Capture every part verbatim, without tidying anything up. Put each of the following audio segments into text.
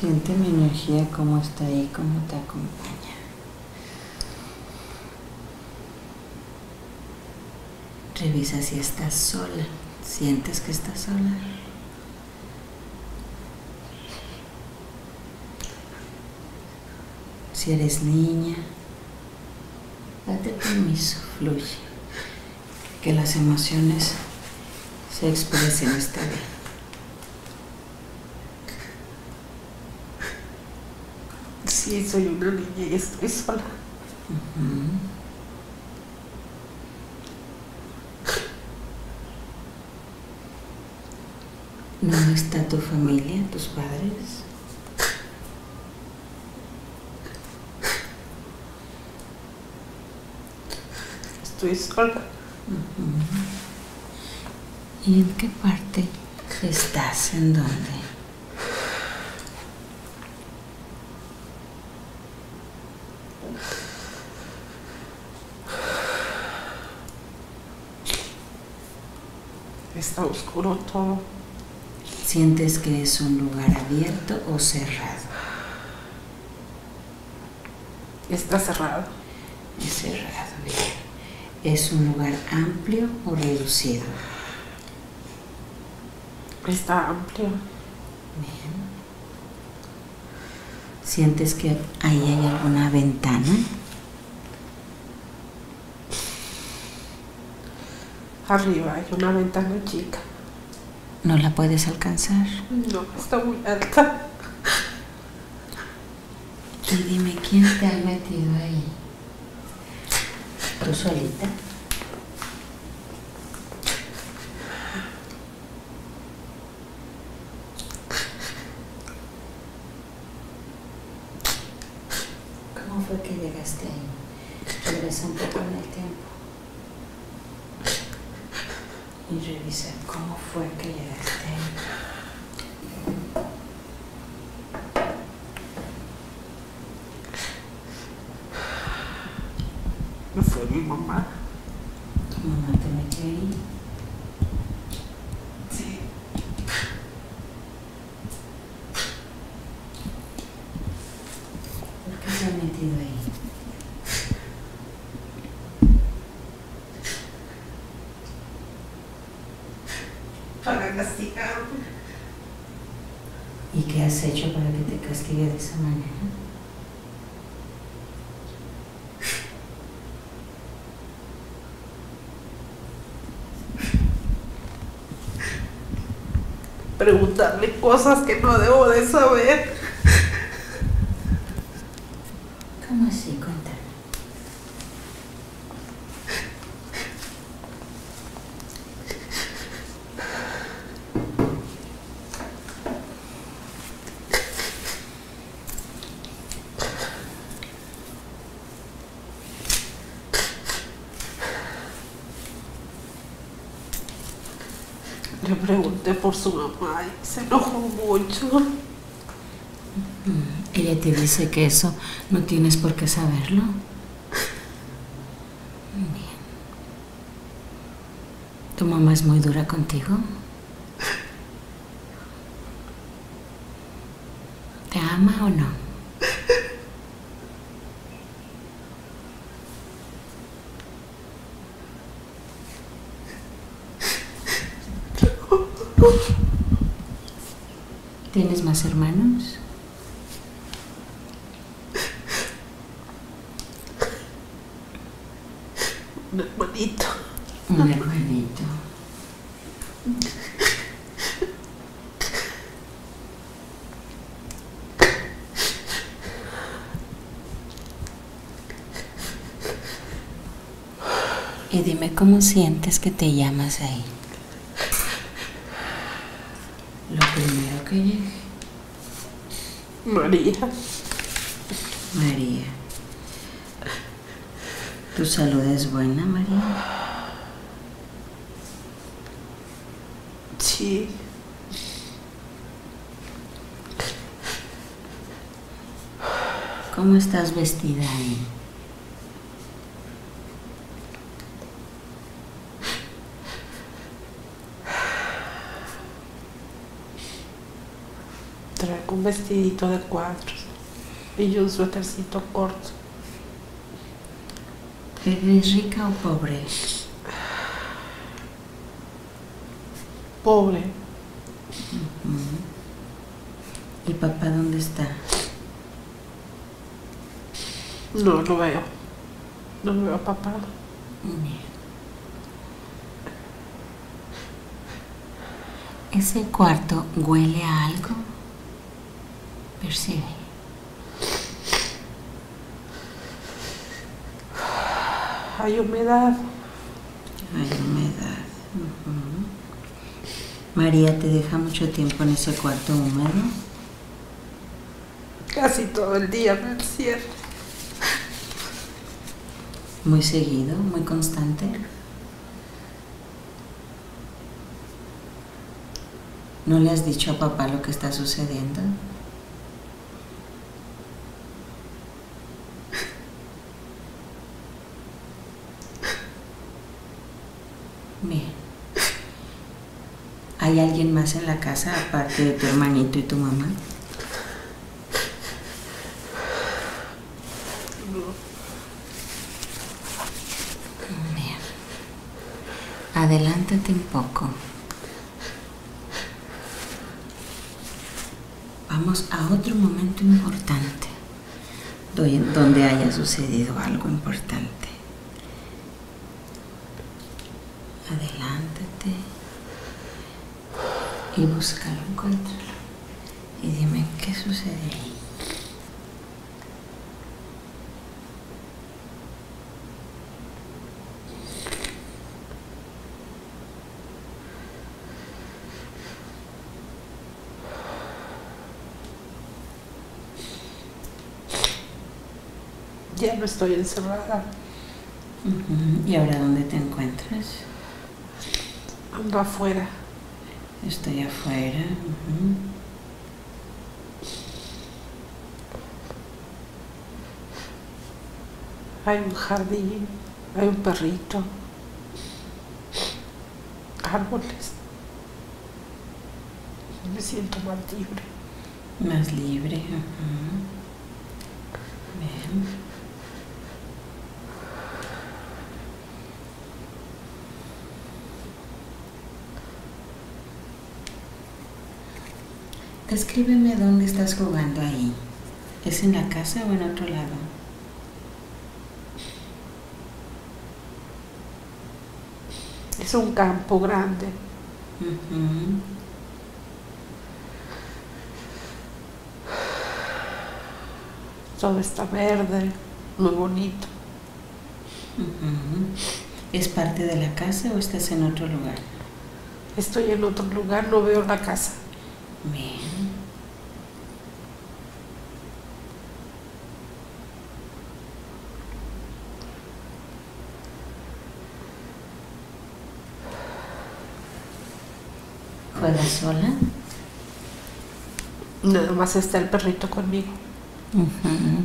Siente mi energía como está ahí, como te acompaña. Revisa si estás sola. ¿Sientes que estás sola? Si eres niña, date permiso, fluye. Que las emociones se expresen, está bien. Sí, soy una niña y estoy sola. Uh-huh. ¿No está tu familia, tus padres? Estoy sola. Uh-huh. ¿Y en qué parte estás? ¿En dónde? Está oscuro todo. ¿Sientes que es un lugar abierto o cerrado? Está cerrado. Es cerrado, bien. ¿Es un lugar amplio o reducido? Está amplio. Bien. ¿Sientes que ahí hay alguna ventana? Arriba hay una ventana chica. ¿No la puedes alcanzar? No, está muy alta. Y dime, ¿quién te ha metido ahí? ¿Tú solita? ¿Cómo fue que llegaste ahí? Regresa un poco en el tiempo. Y revisa cómo fue que llegaste ahí. No fue mi mamá. ¿Tu mamá te metió ahí? Sí. ¿Por qué se ha metido ahí? Para castigarme. ¿Y qué has hecho para que te castigue de esa manera? Preguntarle cosas que no debo de saber. ¿Cómo así? Cuéntame. Le pregunté por su mamá y se enojó mucho. Ella te dice que eso no tienes por qué saberlo. Bien. ¿Tu mamá es muy dura contigo? ¿Te ama o no? ¿Tienes más hermanos? Un hermanito. Un hermanito. Y dime, ¿cómo sientes que te llamas ahí? Lo primero que llegue. María. María. ¿Tu salud es buena, María? Sí. ¿Cómo estás vestida ahí? traigo un vestidito de cuadros y un suétercito corto. ¿Eres rica o pobre? Pobre. Uh-huh. ¿Y papá dónde está? No lo veo. No lo veo a papá. ¿Ese cuarto huele a algo? Percibe. Hay humedad. Hay humedad. Uh-huh. María, ¿te deja mucho tiempo en ese cuarto húmedo? Casi todo el día me encierro. Muy seguido, muy constante. ¿No le has dicho a papá lo que está sucediendo? Bien. ¿Hay alguien más en la casa aparte de tu hermanito y tu mamá? Bien. Adelántate un poco. Vamos a otro momento importante, donde haya sucedido algo importante. Adelántate y búscalo, encuéntralo y dime qué sucede ahí. Ya no estoy encerrada. Uh-huh. ¿Y ahora dónde te encuentras? Ando afuera. Estoy afuera. Uh-huh. Hay un jardín, hay un perrito, árboles. Me siento más libre. Más libre. Uh-huh. Bien. Descríbeme dónde estás jugando ahí. ¿Es en la casa o en otro lado? Es un campo grande. Uh-huh. Todo está verde, muy bonito. Uh-huh. ¿Es parte de la casa o estás en otro lugar? Estoy en otro lugar, no veo la casa. Bien. ¿Juegas sola? Nada más está el perrito conmigo. Uh-huh.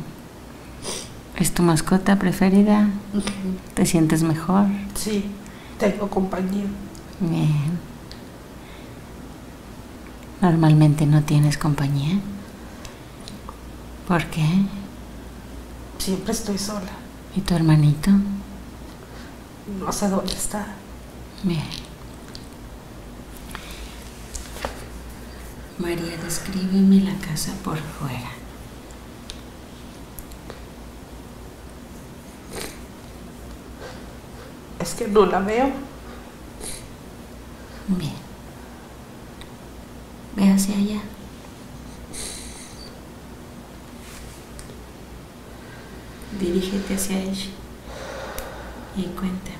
¿Es tu mascota preferida? Uh-huh. ¿Te sientes mejor? Sí, tengo compañía. Bien. ¿Normalmente no tienes compañía? ¿Por qué? Siempre estoy sola. ¿Y tu hermanito? No sé dónde está. Bien. María, descríbeme la casa por fuera. Es que no la veo. Bien. Ve hacia allá. Dirígete hacia ella y cuéntame.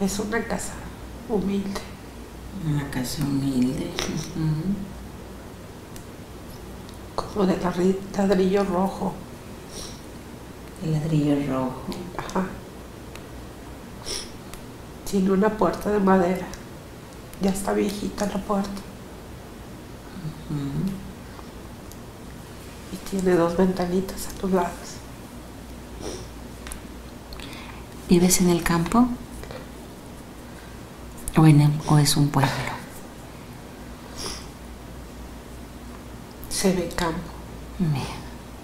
Es una casa humilde. Una casa humilde. Uh-huh. Como de ladrillo rojo. El ladrillo rojo. Ajá. Tiene una puerta de madera. Ya está viejita la puerta. Uh-huh. Y tiene dos ventanitas a los lados. ¿Vives en el campo? ¿O, en, o es un pueblo? Se ve campo. Bien.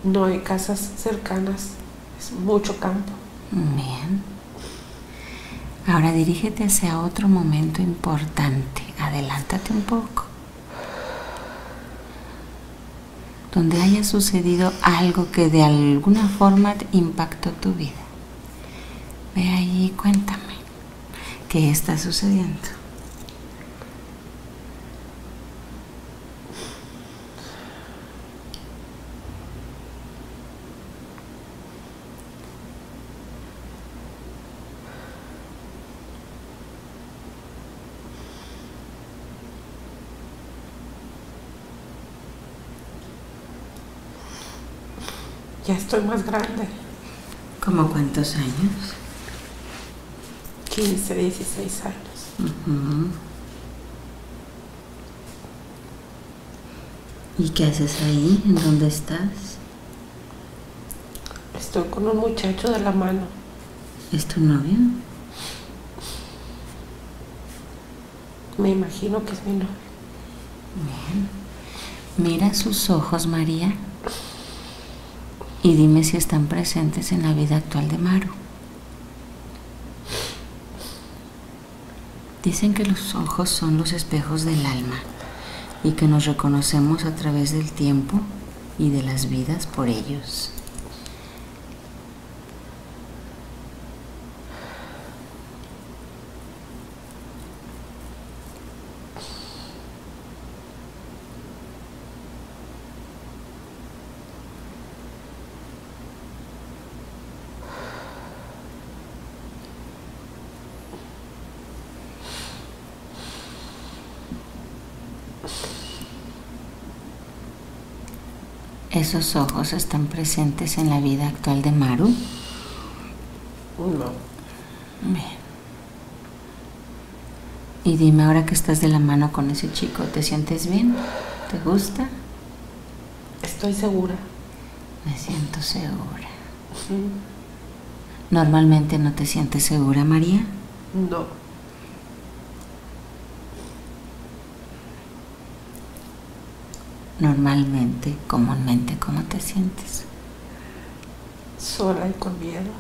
No hay casas cercanas, es mucho campo. Bien. Ahora dirígete hacia otro momento importante. Adelántate un poco. Donde haya sucedido algo que de alguna forma impactó tu vida. Ve ahí y cuéntame. ¿Qué está sucediendo? Ya estoy más grande. ¿Cómo cuántos años? quince, dieciséis años. Uh-huh. ¿Y qué haces ahí? ¿En dónde estás? Estoy con un muchacho de la mano. ¿Es tu novio? Me imagino que es mi novio. Bien. Mira sus ojos, María. Y dime si están presentes en la vida actual de Maru. Dicen que los ojos son los espejos del alma y que nos reconocemos a través del tiempo y de las vidas por ellos. ¿Esos ojos están presentes en la vida actual de Maru? No. Bien. Y dime, ahora que estás de la mano con ese chico, ¿te sientes bien? ¿Te gusta? Estoy segura. Me siento segura. Sí. ¿Normalmente no te sientes segura, María? No. Normalmente, comúnmente, ¿cómo te sientes? Sola y con miedo.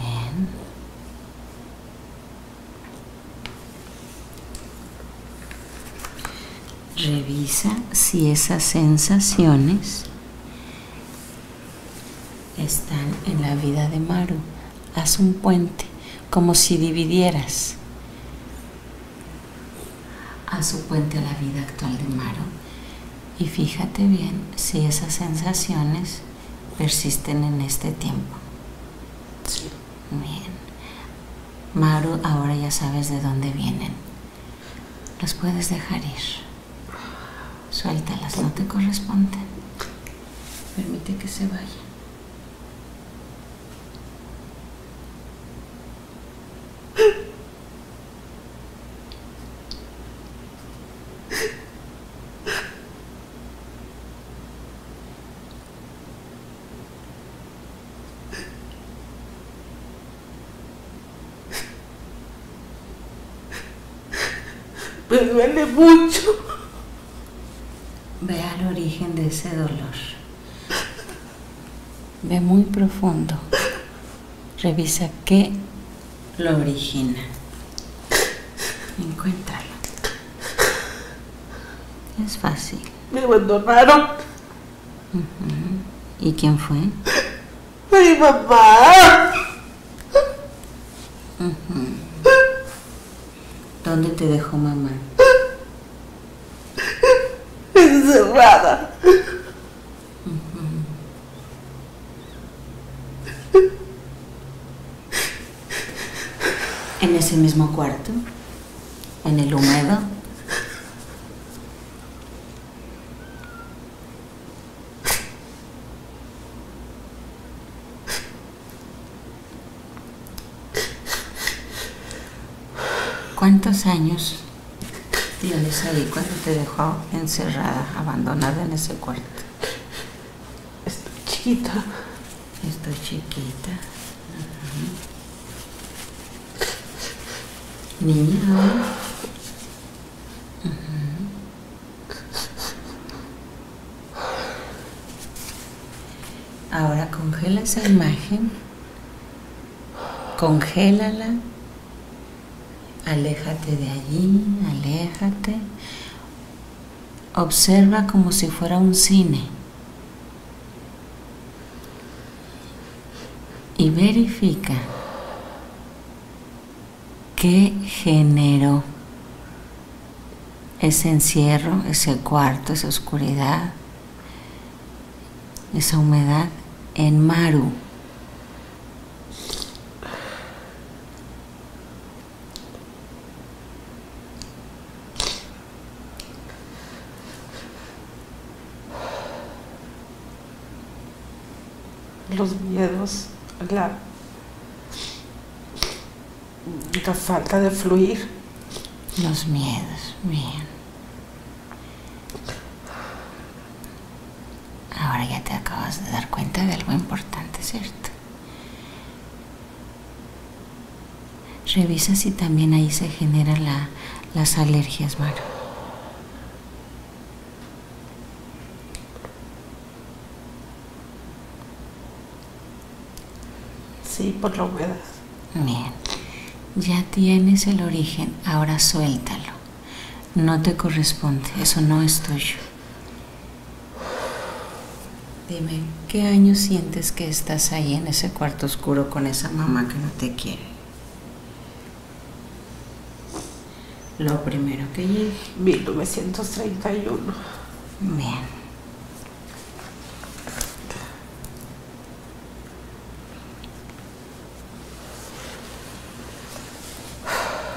Bien. Revisa si esas sensaciones están en la vida de Maru. Haz un puente, como si dividieras. Haz un puente a la vida actual de Maru. Y fíjate bien si esas sensaciones persisten en este tiempo. Sí. Bien. Maru, ahora ya sabes de dónde vienen. Las puedes dejar ir. Suéltalas, no te corresponden. Permite que se vayan. Me duele mucho. Ve al origen de ese dolor. Ve muy profundo. Revisa qué lo origina. Encuéntralo. Es fácil. Me abandonaron. Uh-huh. ¿Y quién fue? ¡Mi mamá! Uh-huh. ¿Dónde te dejó mamá? Encerrada. Uh-huh. ¿En ese mismo cuarto? ¿En el húmedo? ¿Cuántos años tienes ahí cuando te dejó encerrada, abandonada en ese cuarto? Estoy chiquita. Estoy chiquita. Uh-huh. Niña. Ahora congela esa imagen, congélala, aléjate de allí, aléjate, observa como si fuera un cine y verifica qué generó ese encierro, ese cuarto, esa oscuridad, esa humedad en Maru. Los miedos, la, la falta de fluir. Los miedos, bien. Ahora ya te acabas de dar cuenta de algo importante, ¿cierto? Revisa si también ahí se generan la, las alergias, Maru. Sí, por la humedad. Bien, ya tienes el origen, ahora suéltalo. No te corresponde, eso no es tuyo. Dime, ¿qué año sientes que estás ahí en ese cuarto oscuro con esa mamá que no te quiere? Lo primero que llegue. mil novecientos treinta y uno. Bien.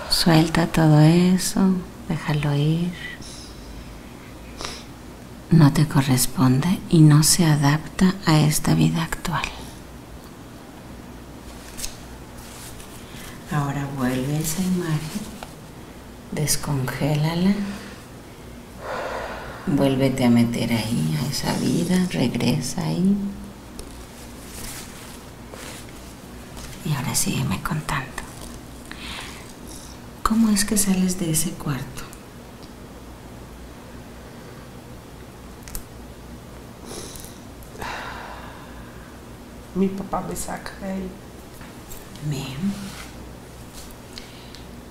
Suelta todo eso, déjalo ir. No te corresponde y no se adapta a esta vida actual. Ahora vuelve esa imagen, descongélala, vuélvete a meter ahí, a esa vida, regresa ahí. Y ahora sígueme contando. ¿Cómo es que sales de ese cuarto? Mi papá me saca de ahí. Bien.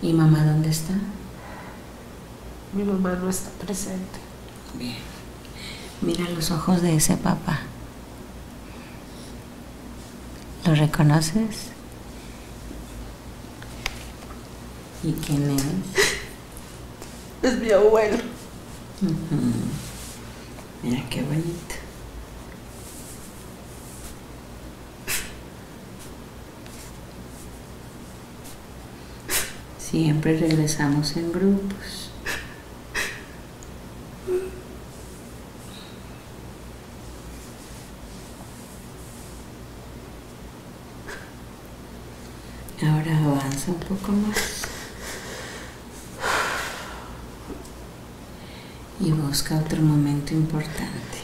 ¿Y mamá dónde está? Mi mamá no está presente. Bien. Mira los ojos de ese papá. ¿Lo reconoces? ¿Y quién es? Es mi abuelo. Uh-huh. Mira qué bonito. Siempre regresamos en grupos. Ahora avanza un poco más. Y busca otro momento importante.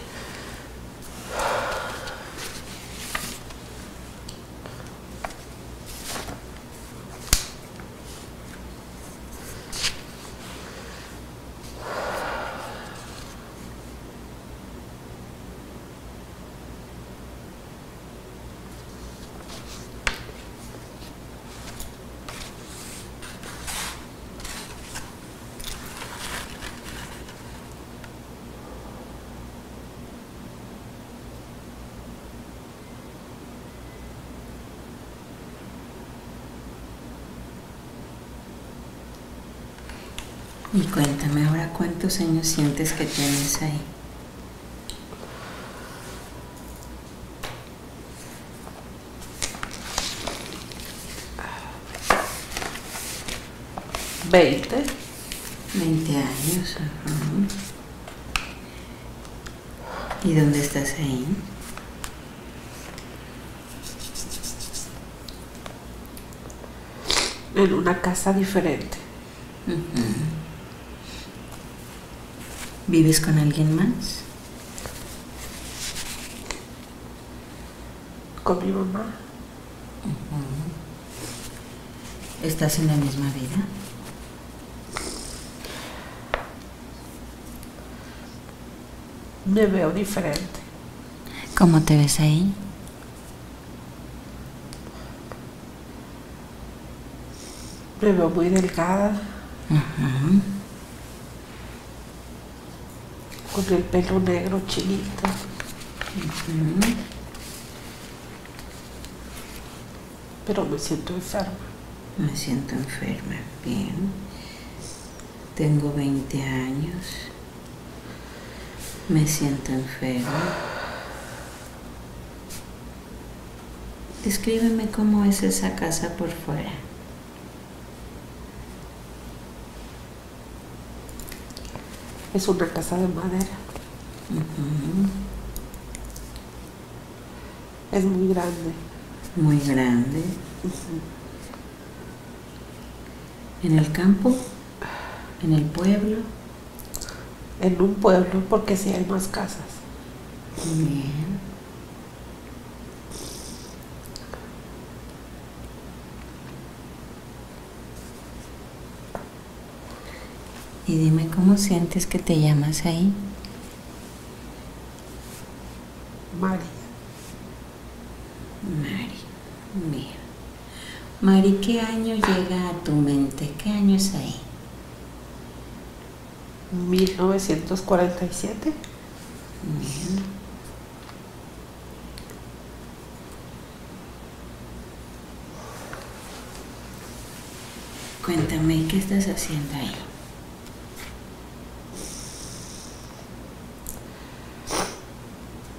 Y cuéntame ahora cuántos años sientes que tienes ahí. Veinte. Veinte años. Ajá. ¿Y dónde estás ahí? En una casa diferente. Uh-huh. ¿Vives con alguien más? Con mi mamá. Uh-huh. ¿Estás en la misma vida? me veo diferente. ¿Cómo te ves ahí? Me veo muy delgada. Ajá. Con el pelo negro chiquito. Ajá. Pero me siento enferma. Me siento enferma, bien. Tengo veinte años. Me siento enferma. Descríbeme cómo es esa casa por fuera. Es una casa de madera. Uh-huh. Es muy grande. Muy grande. Uh-huh. ¿En el campo? ¿En el pueblo? En un pueblo, porque sí hay más casas. Bien. Y dime, ¿cómo sientes que te llamas ahí? Mari. Mari, bien. Mari, ¿qué año llega a tu mente? ¿Qué año es ahí? mil novecientos cuarenta y siete. Bien. Cuéntame, ¿qué estás haciendo ahí?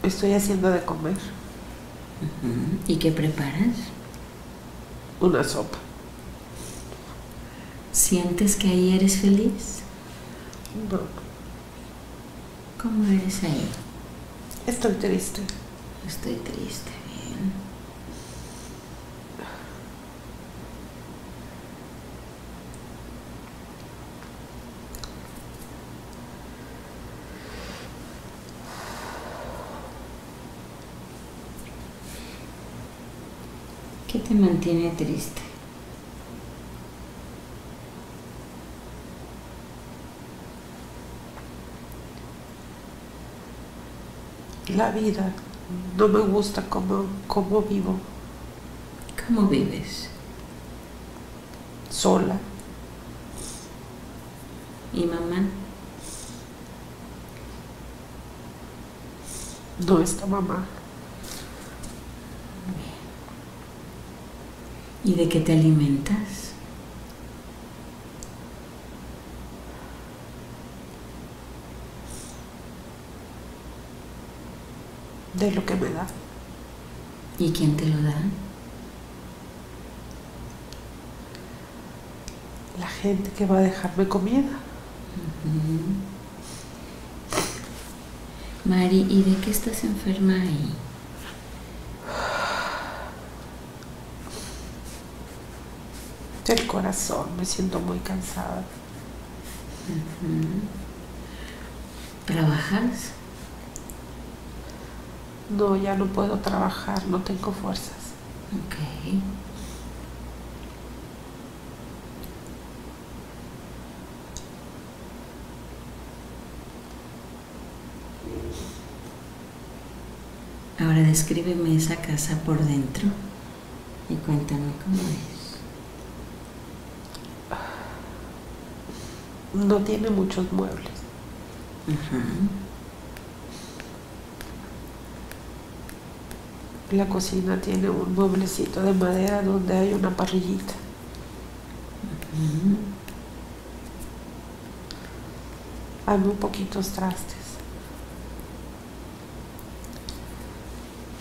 Estoy haciendo de comer. Uh-huh. ¿Y qué preparas? Una sopa. ¿Sientes que ahí eres feliz? No. ¿Cómo eres ahí? Estoy triste. Estoy triste, bien. ¿Qué te mantiene triste? La vida. No me gusta cómo, cómo vivo. ¿Cómo vives? Sola. ¿Y mamá? No está mamá. ¿Y de qué te alimentas? De lo que me da. ¿Y quién te lo da? La gente que va a dejarme comida. Uh-huh. Mari, ¿y de qué estás enferma ahí? Del corazón, me siento muy cansada. Uh-huh. ¿Trabajas? No, ya no puedo trabajar, no tengo fuerzas. Ok. Ahora descríbeme esa casa por dentro y cuéntame cómo es. No tiene muchos muebles. Ajá. La cocina tiene un mueblecito de madera donde hay una parrillita. Uh-huh. Hay muy poquitos trastes.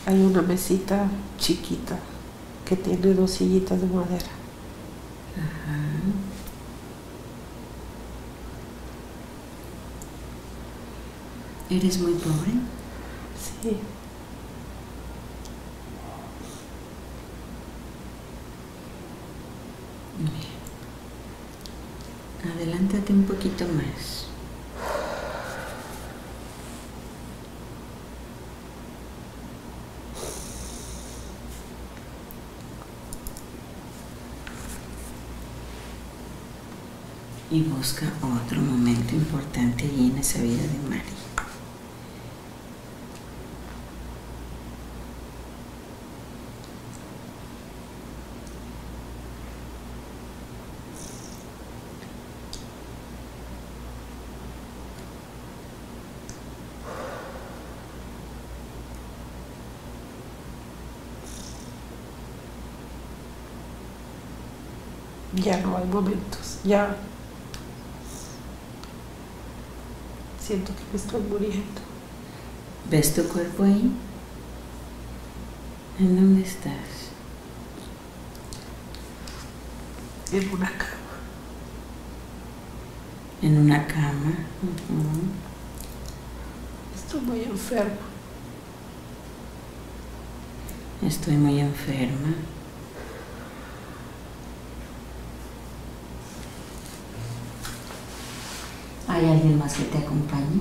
Hay una mesita chiquita que tiene dos sillitas de madera. Uh-huh. ¿Eres muy pobre? Sí. Bien. Adelántate un poquito más. Y busca otro momento importante allí en esa vida de Mari. Ya no hay momentos, ya siento que me estoy muriendo. ¿Ves tu cuerpo ahí? ¿En dónde estás? En una cama. En una cama. Uh-huh. Estoy muy enferma. Estoy muy enferma. ¿Hay alguien más que te acompañe?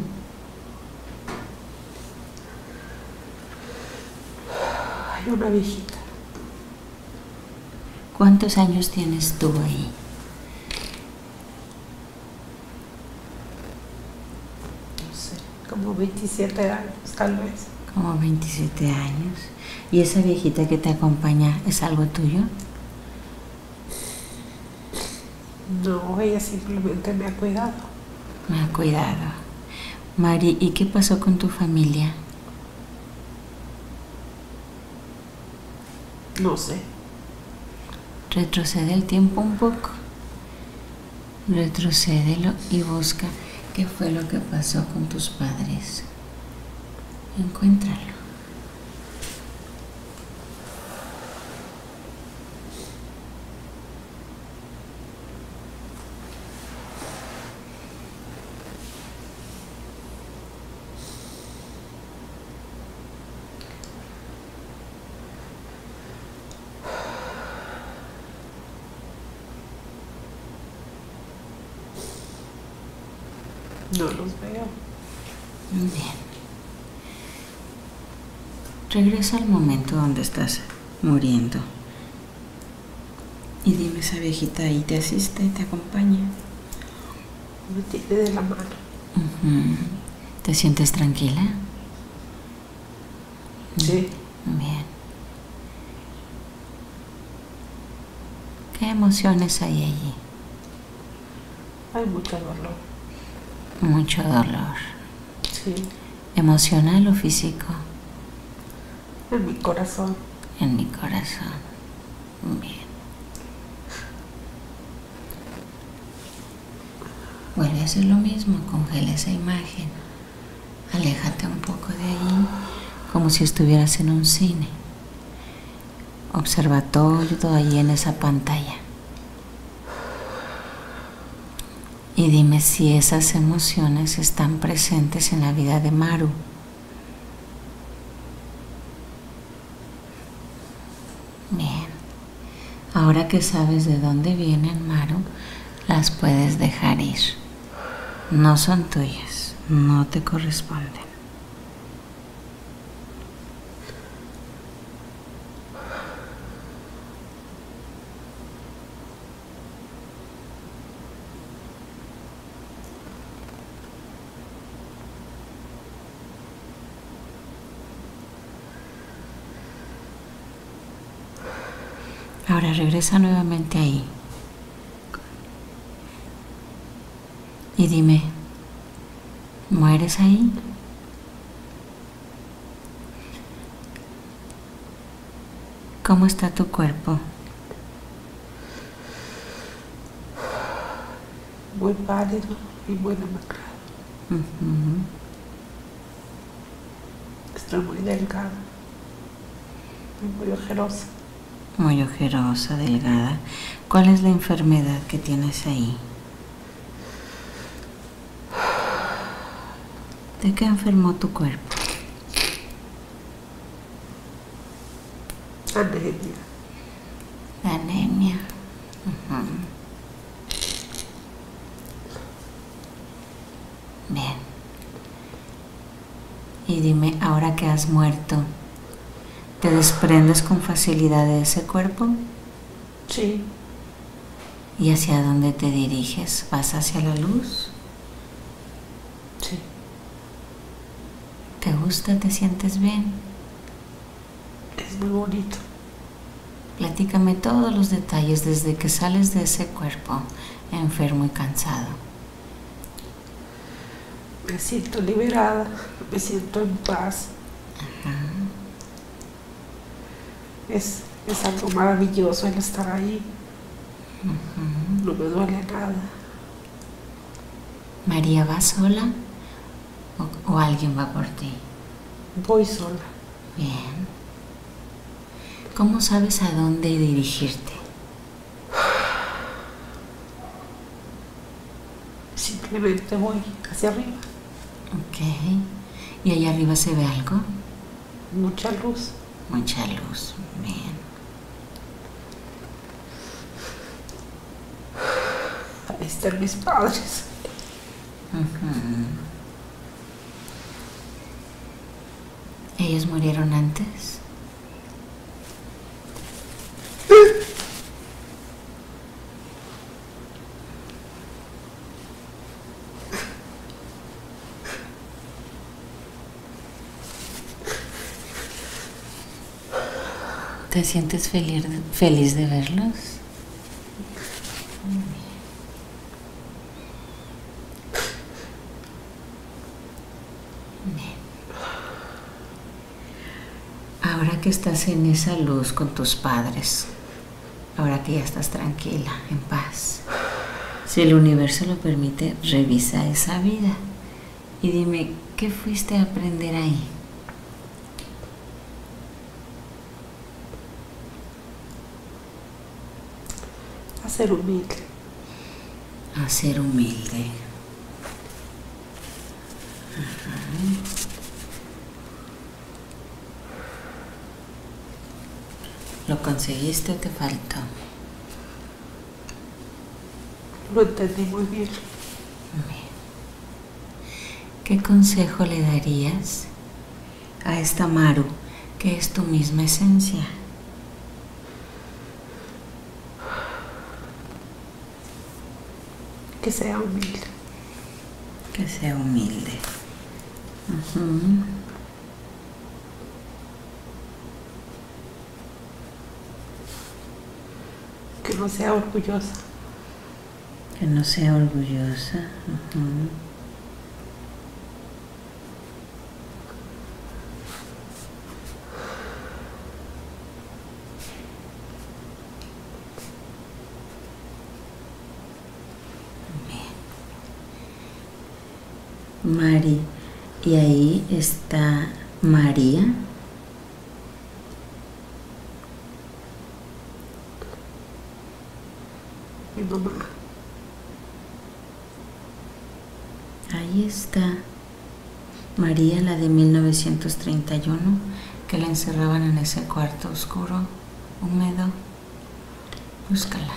Hay una viejita. ¿Cuántos años tienes tú ahí? No sé, como veintisiete años, tal vez. Como veintisiete años. ¿Y esa viejita que te acompaña es algo tuyo? No, ella simplemente me ha cuidado. Me ha cuidado. Mari, ¿y qué pasó con tu familia? No sé. Retrocede el tiempo un poco. Retrocédelo y busca qué fue lo que pasó con tus padres. Encuéntralo. No los veo. Muy bien. Regresa al momento donde estás muriendo. Y dime, esa viejita ahí te asiste, te acompaña. Me tiene de la mano. Uh-huh. ¿Te sientes tranquila? Sí. Bien. ¿Qué emociones hay allí? Hay mucho dolor. Mucho dolor. Sí. ¿Emocional o físico? En mi corazón. En mi corazón. Bien. Vuelve a hacer lo mismo, congela esa imagen. Aléjate un poco de ahí, como si estuvieras en un cine. Observa todo ahí en esa pantalla. Y dime si esas emociones están presentes en la vida de Maru. Bien. Ahora que sabes de dónde vienen, Maru, las puedes dejar ir. No son tuyas, no te corresponden. Ahora regresa nuevamente ahí y dime, ¿mueres ahí? ¿Cómo está tu cuerpo? Muy pálido y muy demacrado. Uh-huh. Estoy muy delgada y muy ojerosa. Muy ojerosa, delgada. ¿Cuál es la enfermedad que tienes ahí? ¿De qué enfermó tu cuerpo? Anemia. Anemia. Uh-huh. Bien. Y dime, ahora que has muerto, ¿te desprendes con facilidad de ese cuerpo? Sí. ¿Y hacia dónde te diriges? ¿Vas hacia la luz? Sí. ¿Te gusta? ¿Te sientes bien? Es muy bonito. Platícame todos los detalles desde que sales de ese cuerpo, enfermo y cansado. Me siento liberada, me siento en paz. Ajá. Es, es algo maravilloso el estar ahí. Uh-huh. Lo que duele acá. ¿María va sola o, o alguien va por ti? Voy sola. Bien. ¿Cómo sabes a dónde dirigirte? Simplemente voy hacia arriba. Ok. ¿Y allá arriba se ve algo? Mucha luz. Mucha luz. Bien. Ahí están mis padres. Uh-huh. ¿Ellos murieron antes? ¿Te sientes feliz, feliz de verlos? Bien. Ahora que estás en esa luz con tus padres, ahora que ya estás tranquila, en paz, si el universo lo permite, revisa esa vida y dime, ¿qué fuiste a aprender ahí? A ser humilde. A ser humilde. Ajá. ¿Lo conseguiste o te faltó? Lo entendí muy bien. Bien. ¿Qué consejo le darías a esta Maru, que es tu misma esencia? Que sea humilde. Que sea humilde. Uh-huh. Que no sea orgullosa. Que no sea orgullosa. Uh-huh. Mari, y ahí está María. Mi mamá. Ahí está María, la de mil novecientos treinta y uno, que la encerraban en ese cuarto oscuro, húmedo. Búscala.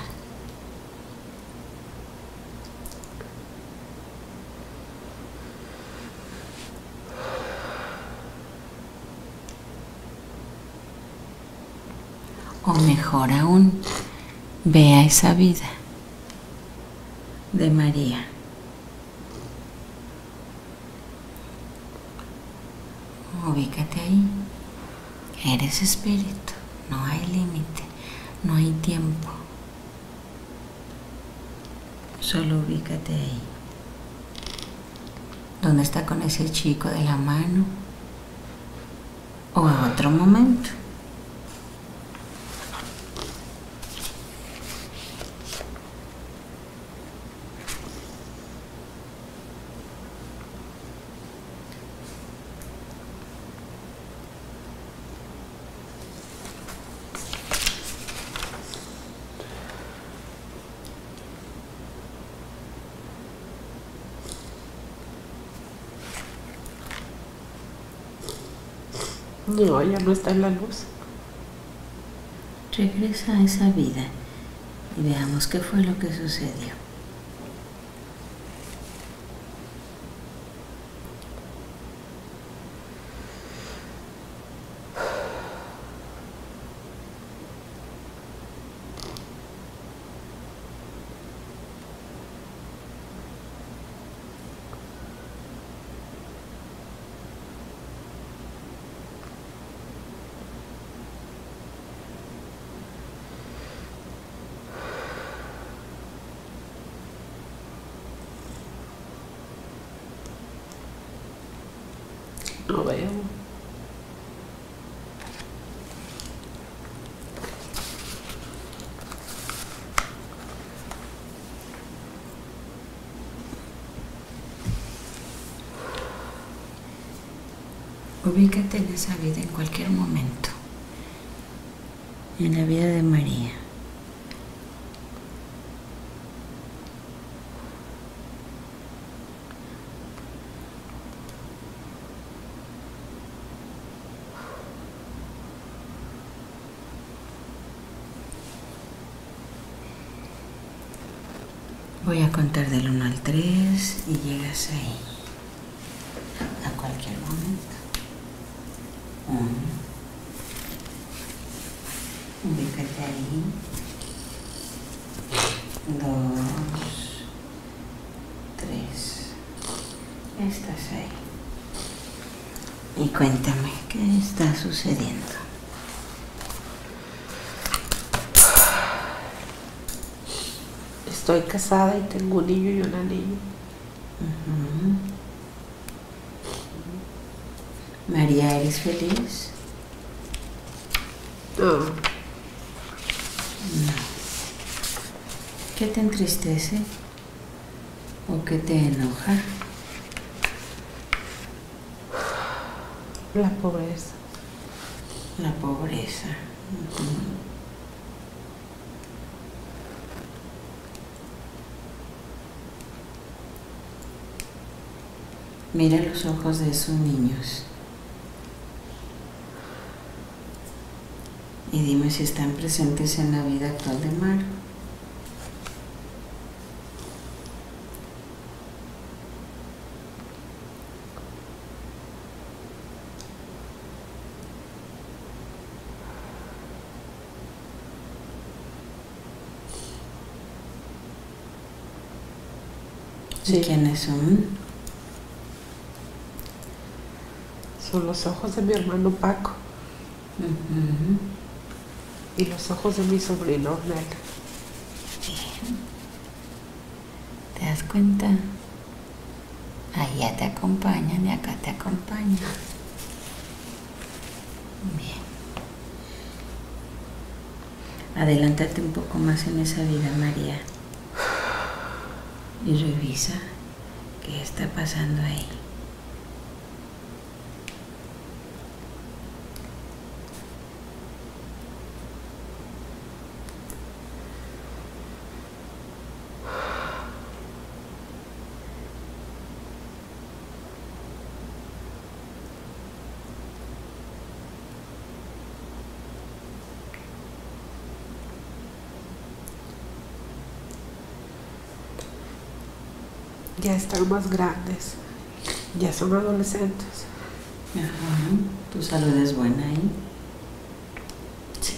O mejor aún, vea esa vida de María. Ubícate ahí. Eres espíritu, no hay límite, no hay tiempo. Solo ubícate ahí. ¿Dónde está con ese chico de la mano? O a otro momento. No, ya no está en la luz. Regresa a esa vida y veamos qué fue lo que sucedió. No veo. Ubícate en esa vida en cualquier momento, en la vida de María. Voy a contar del uno al tres y llegas ahí a cualquier momento. uno. Ubícate ahí. dos. tres. Estás ahí. Y cuéntame, ¿qué está sucediendo? Estoy casada y tengo un niño y una niña. Uh-huh. María, ¿eres feliz? No. No. ¿Qué te entristece? ¿O qué te enoja? La pobreza. La pobreza. Uh-huh. Mira los ojos de esos niños y dime si están presentes en la vida actual de Mar. Sí. ¿Y quiénes son? Son los ojos de mi hermano Paco. Uh-huh. Y los ojos de mi sobrino Ornel. Bien. ¿Te das cuenta? Allá te acompañan y acá te acompañan. Bien. Adelántate un poco más en esa vida, María. Y revisa qué está pasando ahí. Ya están más grandes, ya son adolescentes. Ajá. ¿Tu salud es buena ahí? Sí.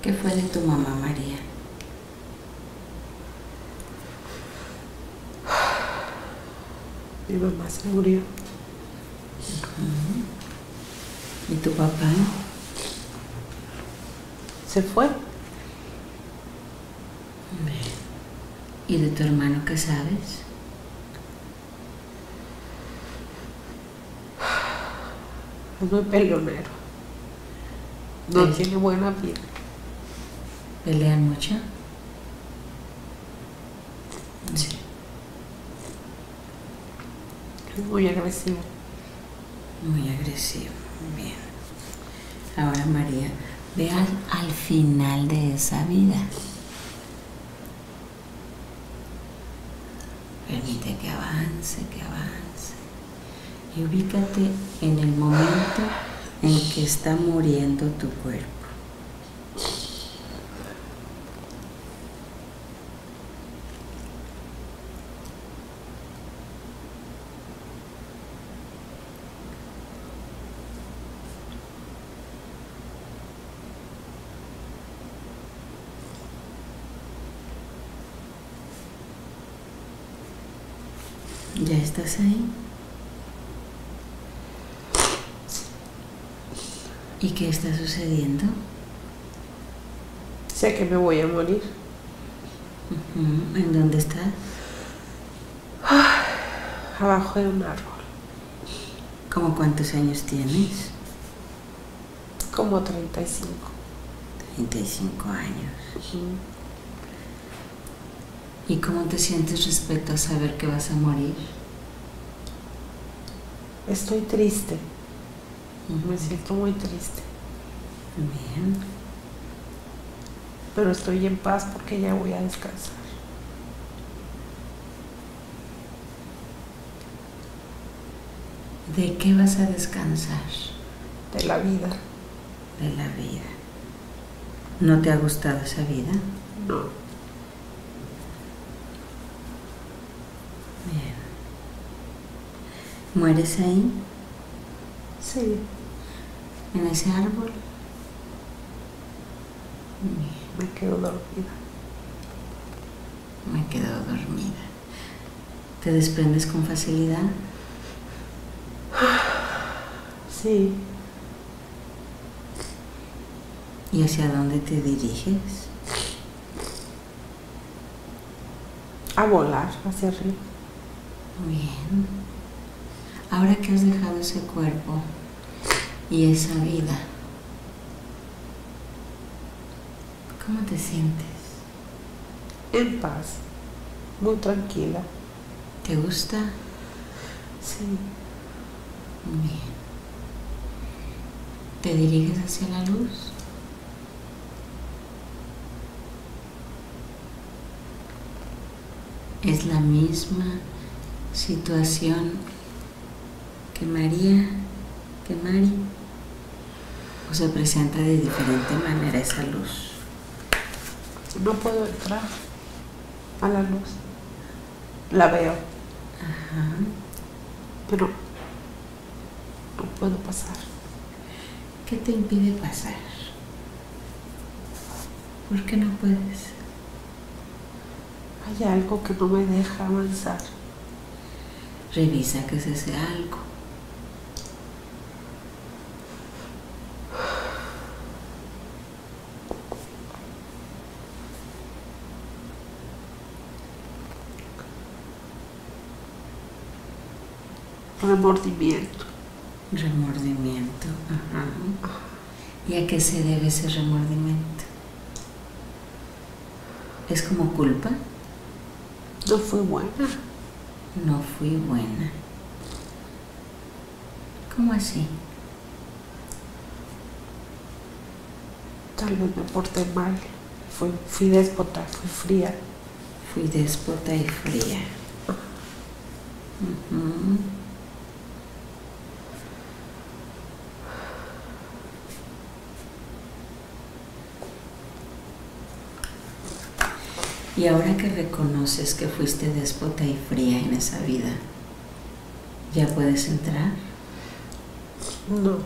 ¿Qué fue de tu mamá, María? Mi mamá se murió. Ajá. ¿Y tu papá? Se fue. ¿Y de tu hermano qué sabes? Es muy peleonero. No tiene buena vida. ¿Pelean mucho? Sí. Es muy agresivo. Muy agresivo. Bien. Ahora, María, ve al, al final de esa vida. Permite que avance, que avance. Y ubícate en el momento en que está muriendo tu cuerpo. ¿Ya estás ahí? ¿Y qué está sucediendo? Sé que me voy a morir. Uh-huh. ¿En dónde estás? Ah, abajo de un árbol. ¿Cómo cuántos años tienes? Como treinta y cinco. treinta y cinco años. Uh-huh. ¿Y cómo te sientes respecto a saber que vas a morir? Estoy triste. Uh-huh. Me siento muy triste. Bien. Pero estoy en paz porque ya voy a descansar. ¿De qué vas a descansar? De la vida. De la vida. ¿No te ha gustado esa vida? No. Bien. ¿Mueres ahí? Sí. ¿En ese árbol? Bien. Me quedo dormida. Me quedo dormida. ¿Te desprendes con facilidad? Sí. ¿Y hacia dónde te diriges? A volar, hacia arriba. Bien. Ahora que has dejado ese cuerpo y esa vida, ¿cómo te sientes? En paz, muy tranquila. ¿Te gusta? Sí. Bien. ¿Te diriges hacia la luz? Es la misma situación que María, que Mari, o se presenta de diferente manera esa luz. No puedo entrar a la luz. La veo. Ajá. Pero no puedo pasar. ¿Qué te impide pasar? ¿Por qué no puedes? Hay algo que no me deja avanzar. Revisa que es ese algo. Remordimiento. Remordimiento, ajá. ¿Y a qué se debe ese remordimiento? ¿Es como culpa? No fui buena. No fui buena. ¿Cómo así? Tal vez me porté mal. Fui, fui déspota, fui fría. Fui déspota y fría. Uh-huh. Y ahora que reconoces que fuiste déspota y fría en esa vida, ¿ya puedes entrar? No.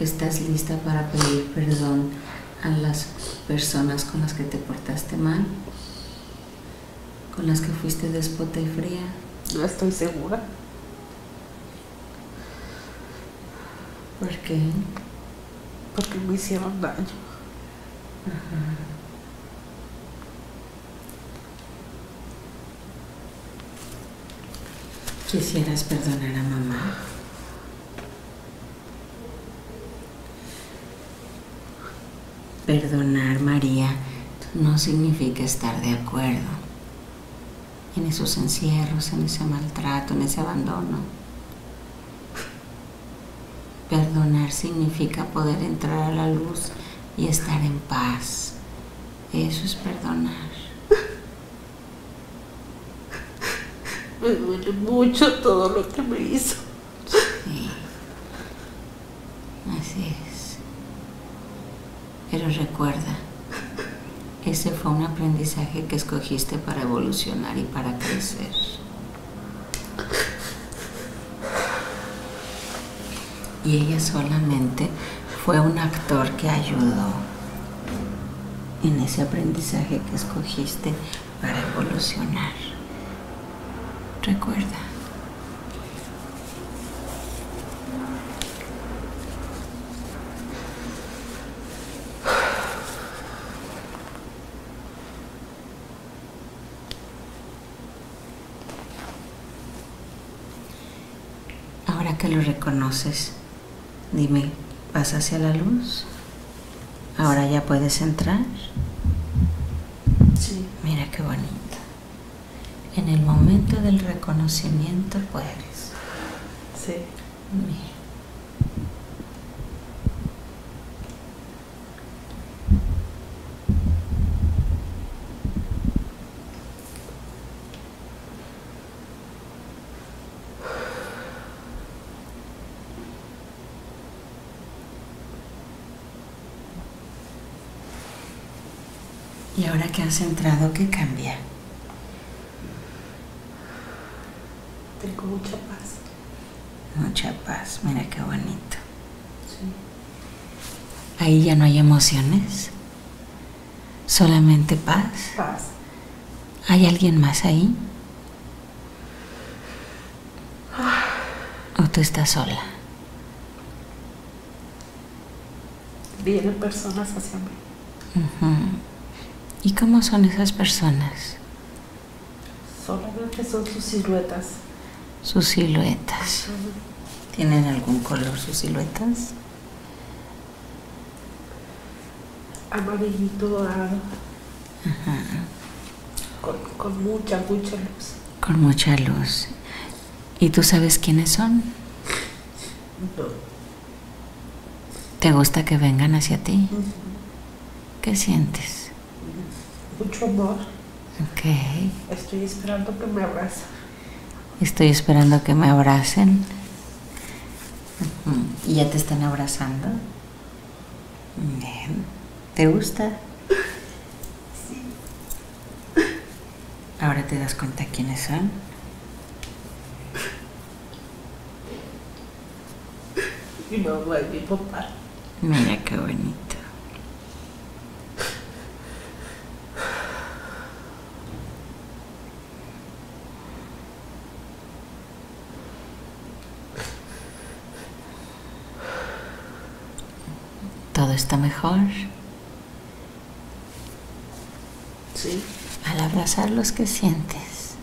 ¿Estás lista para pedir perdón a las personas con las que te portaste mal? ¿Con las que fuiste déspota y fría? No estoy segura. ¿Por qué? Porque me hicieron daño. Ajá. ¿Quisieras perdonar a mamá? Perdonar, María, no significa estar de acuerdo en esos encierros, en ese maltrato, en ese abandono. Perdonar significa poder entrar a la luz y estar en paz. Eso es perdonar. Me duele mucho todo lo que me hizo. Sí. Así es. Pero recuerda, ese fue un aprendizaje que escogiste para evolucionar y para crecer. Y ella solamente fue un actor que ayudó en ese aprendizaje que escogiste para evolucionar. Recuerda. Ahora que lo reconoces, dime, ¿vas hacia la luz? ¿Ahora ya puedes entrar? Sí. Mira qué bonito. En el momento del reconocimiento puedes. Sí. Sí. Mira. Y ahora que has entrado, ¿qué cambia? Tengo mucha paz. Mucha paz, mira qué bonito. Sí. Ahí ya no hay emociones, solamente paz. Paz. ¿Hay alguien más ahí? Ah. ¿O tú estás sola? Vienen personas hacia mí. Uh-huh. ¿Y cómo son esas personas? Solamente son sus siluetas. Sus siluetas. Uh-huh. ¿Tienen algún color sus siluetas? Amarillito dorado. Uh-huh. con, con mucha, mucha luz. Con mucha luz. ¿Y tú sabes quiénes son? No. ¿Te gusta que vengan hacia ti? Uh-huh. ¿Qué sientes? Mucho amor. Okay. Estoy esperando que me abracen. Estoy esperando que me abracen. Uh-huh. ¿Y ya te están abrazando? Bien. ¿Te gusta? Sí. ¿Ahora te das cuenta quiénes son? Mi mamá y mi papá. Mira qué bonito. ¿Todo está mejor? Sí. Al abrazarlos, ¿qué sientes?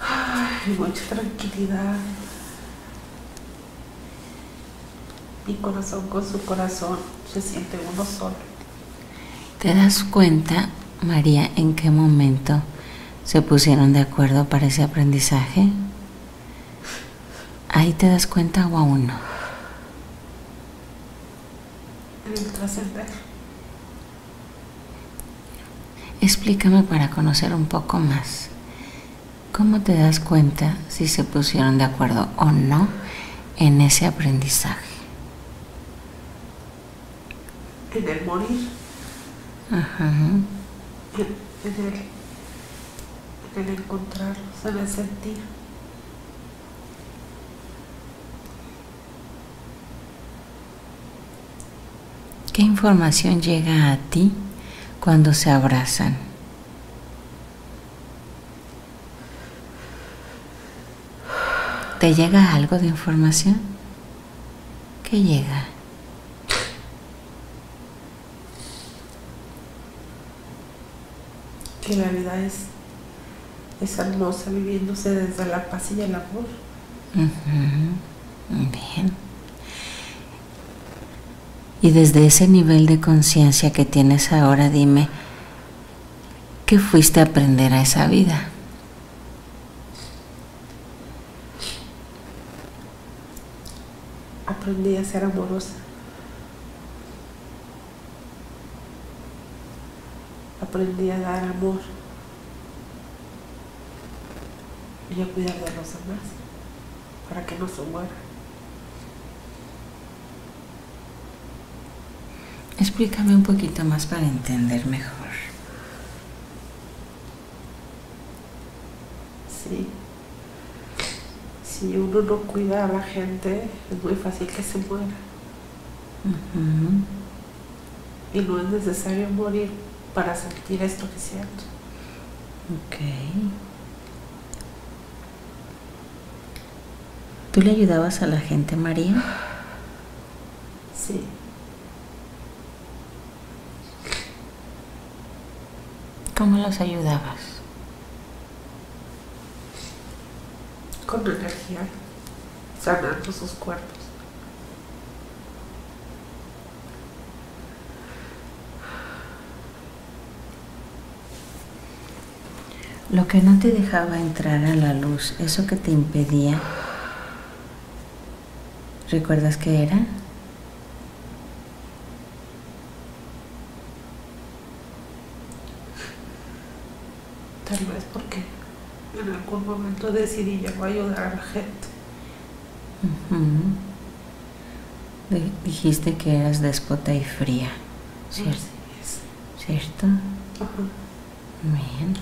Ay, mucha tranquilidad. Mi corazón con su corazón, se siente uno solo. ¿Te das cuenta, María, en qué momento se pusieron de acuerdo para ese aprendizaje? ¿Ahí te das cuenta o aún no? Trascender. Explícame para conocer un poco más. ¿Cómo te das cuenta si se pusieron de acuerdo o no en ese aprendizaje? En el morir. Ajá. En, en, el, en el encontrarlos, en el sentir. ¿Qué información llega a ti cuando se abrazan? ¿Te llega algo de información? ¿Qué llega? Que la vida es, es hermosa, viviéndose desde la paz y el amor. Uh-huh. Bien. Y desde ese nivel de conciencia que tienes ahora, dime, ¿qué fuiste a aprender a esa vida? Aprendí a ser amorosa. Aprendí a dar amor. Y a cuidar de los demás, para que no se mueran. Explícame un poquito más para entender mejor. Sí. Si uno no cuida a la gente, es muy fácil que se muera. Uh-huh. Y no es necesario morir para sentir esto que siento. Ok. ¿Tú le ayudabas a la gente, María? Sí. ¿Cómo los ayudabas? Con energía, sanando sus cuerpos. lo que no te dejaba entrar a la luz, eso que te impedía, ¿recuerdas qué era? Tal vez porque en algún momento decidí yo ayudar a la gente. Uh-huh. Dijiste que eras déspota y fría, ¿cierto? Así es. ¿Cierto? Uh-huh. Bien.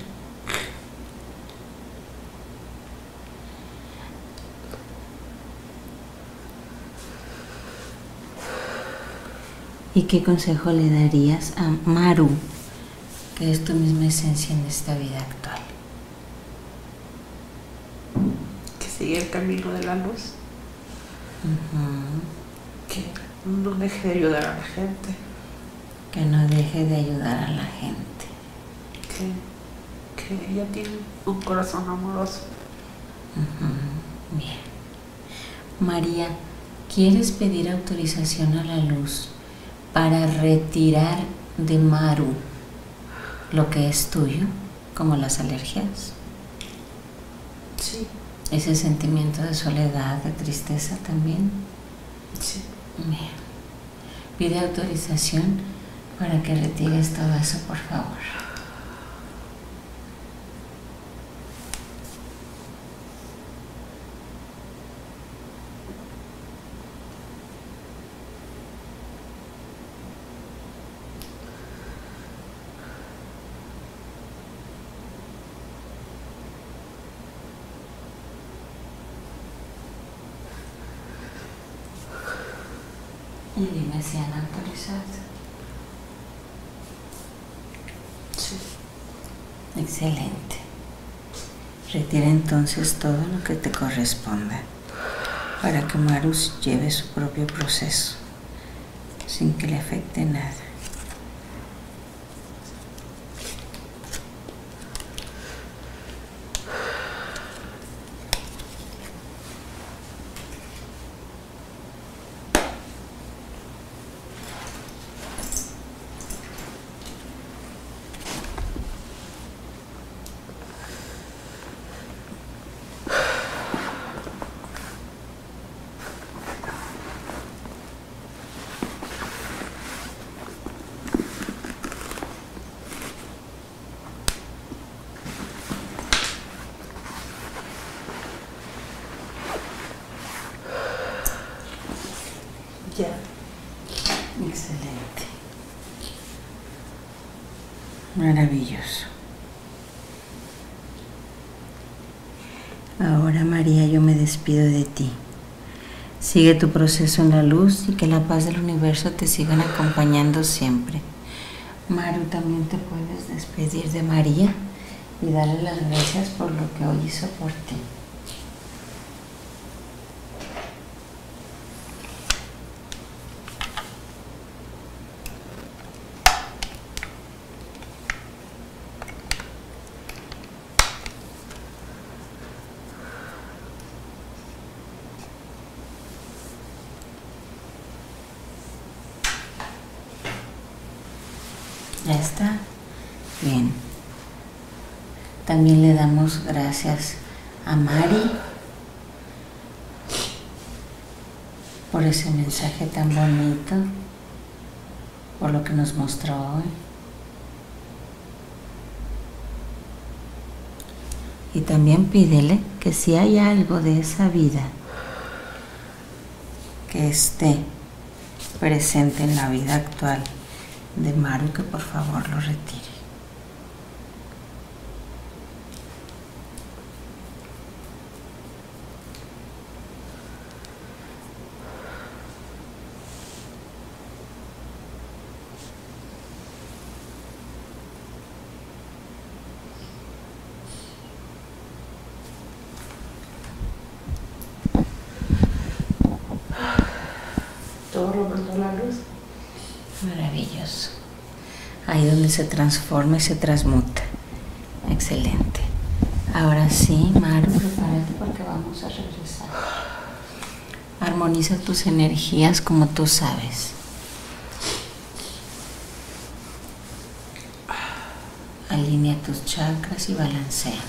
¿Y qué consejo le darías a Maru, que es tu misma esencia en esta vida actual? Que siga el camino de la luz. Uh-huh. Que no deje de ayudar a la gente. Que no deje de ayudar a la gente. Que, que ella tiene un corazón amoroso. Uh-huh. Bien. María, ¿quieres pedir autorización a la luz para retirar de Maru lo que es tuyo, como las alergias? Sí. ¿Ese sentimiento de soledad, de tristeza también? Sí. Bien. Pide autorización para que retires todo eso, por favor. Y dime si han autorizado. Sí. Excelente. Retira entonces todo lo que te corresponda para que Maru lleve su propio proceso sin que le afecte nada. Ya. Excelente. Maravilloso. Ahora, María, yo me despido de ti. Sigue tu proceso en la luz y que la paz del universo te sigan acompañando siempre. Maru, también te puedes despedir de María y darle las gracias por lo que hoy hizo por ti. Ya está. Bien. También le damos gracias a Mari por ese mensaje tan bonito, por lo que nos mostró hoy. Y también pídele que si hay algo de esa vida que esté presente en la vida actual de Maru, que por favor lo retire. Todo lo mandó la luz. Maravilloso. Ahí donde se transforma y se transmuta. Excelente. Ahora sí, Maru, prepárate porque vamos a regresar. Armoniza tus energías como tú sabes. alinea tus chakras y balancea.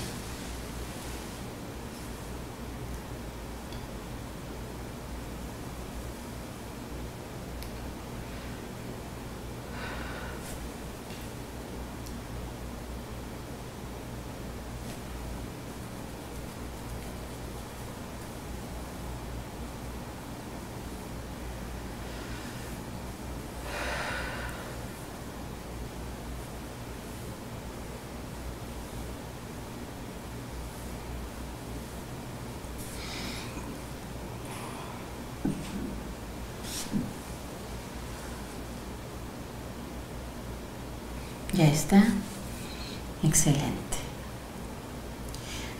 Ya está. Excelente.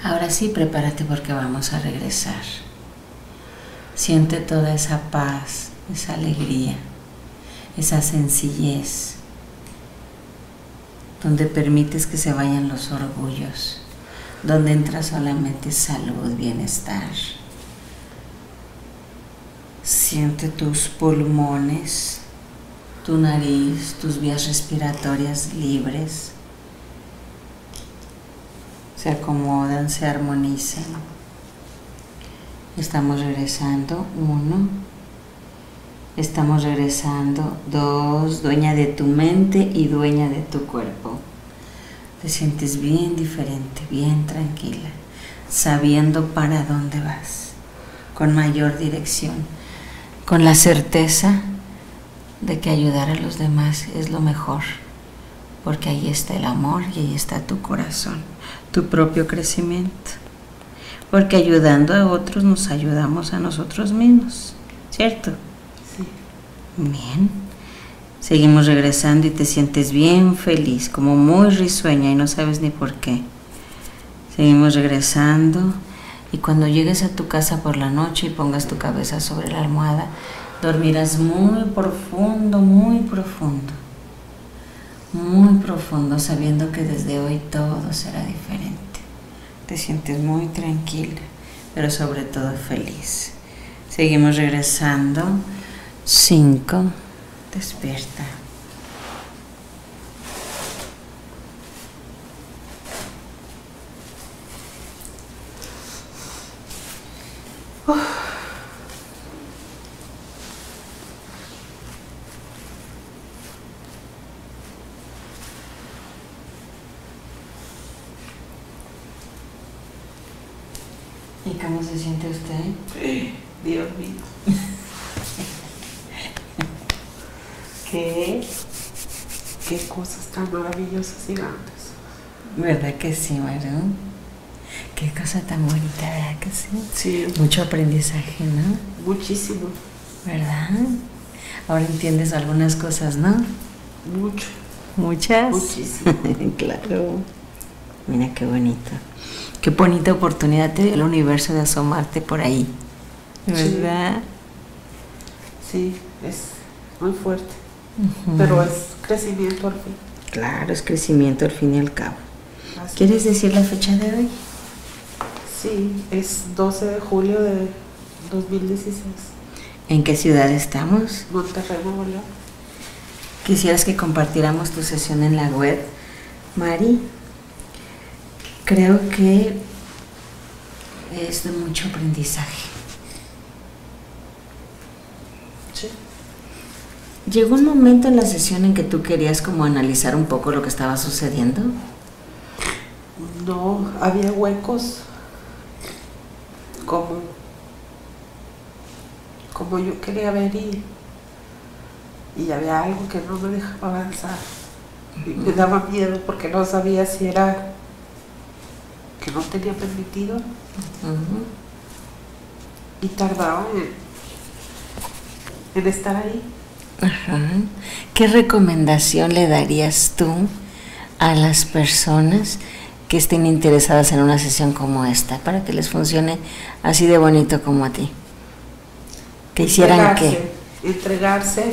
Ahora sí, prepárate porque vamos a regresar. Siente toda esa paz, esa alegría, esa sencillez, donde permites que se vayan los orgullos, donde entra solamente salud, bienestar. Siente tus pulmones, tu nariz, tus vías respiratorias libres, se acomodan, se armonizan. Estamos regresando, uno, estamos regresando, dos, dueña de tu mente y dueña de tu cuerpo. Te sientes bien diferente, bien tranquila, sabiendo para dónde vas, con mayor dirección, con la certeza de que ayudar a los demás es lo mejor, porque ahí está el amor y ahí está tu corazón, tu propio crecimiento, porque ayudando a otros nos ayudamos a nosotros mismos, ¿cierto? Sí. Bien, seguimos regresando y te sientes bien feliz, como muy risueña y no sabes ni por qué. Seguimos regresando y cuando llegues a tu casa por la noche y pongas tu cabeza sobre la almohada, dormirás muy profundo, muy profundo, muy profundo, sabiendo que desde hoy todo será diferente. Te sientes muy tranquila, pero sobre todo feliz. Seguimos regresando. Cinco, despierta. Uf. ¿Cómo se siente usted? Dios mío. ¿Qué? Qué cosas tan maravillosas y grandes. ¿Verdad que sí, Marón? Qué cosa tan bonita, ¿verdad que sí? Sí. Mucho aprendizaje, ¿no? Muchísimo. ¿Verdad? Ahora entiendes algunas cosas, ¿no? Mucho. ¿Muchas? Muchísimo. Claro. Mira qué bonito. Qué bonita oportunidad te dio el universo de asomarte por ahí, ¿verdad? Sí, sí, es muy fuerte, uh-huh. Pero es crecimiento al fin. Claro, es crecimiento al fin y al cabo. Así. ¿Quieres decir la fecha de hoy? Sí, es doce de julio de dos mil dieciséis. ¿En qué ciudad estamos? Monterrey, Nuevo León. Quisieras que compartiéramos tu sesión en la web, Mari. Creo que es de mucho aprendizaje. Sí. ¿Llegó un momento en la sesión en que tú querías como analizar un poco lo que estaba sucediendo? No, había huecos. Como, como yo quería ver y, y había algo que no me dejaba avanzar. Uh-huh. Me daba miedo porque no sabía si era... que no tenía permitido, uh-huh. Y tardaba en, en estar ahí. Ajá. ¿Qué recomendación le darías tú a las personas que estén interesadas en una sesión como esta, para que les funcione así de bonito como a ti? ¿Que hicieran qué? Entregarse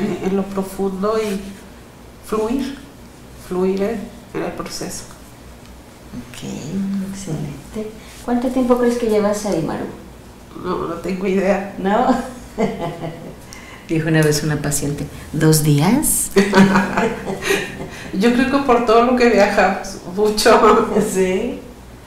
en, en lo profundo y fluir, fluir en, en el proceso. Ok, excelente. ¿Cuánto tiempo crees que llevas ahí, Maru? No, no tengo idea. ¿No? Dijo una vez una paciente, ¿dos días? Yo creo que por todo lo que viajas, mucho. Sí.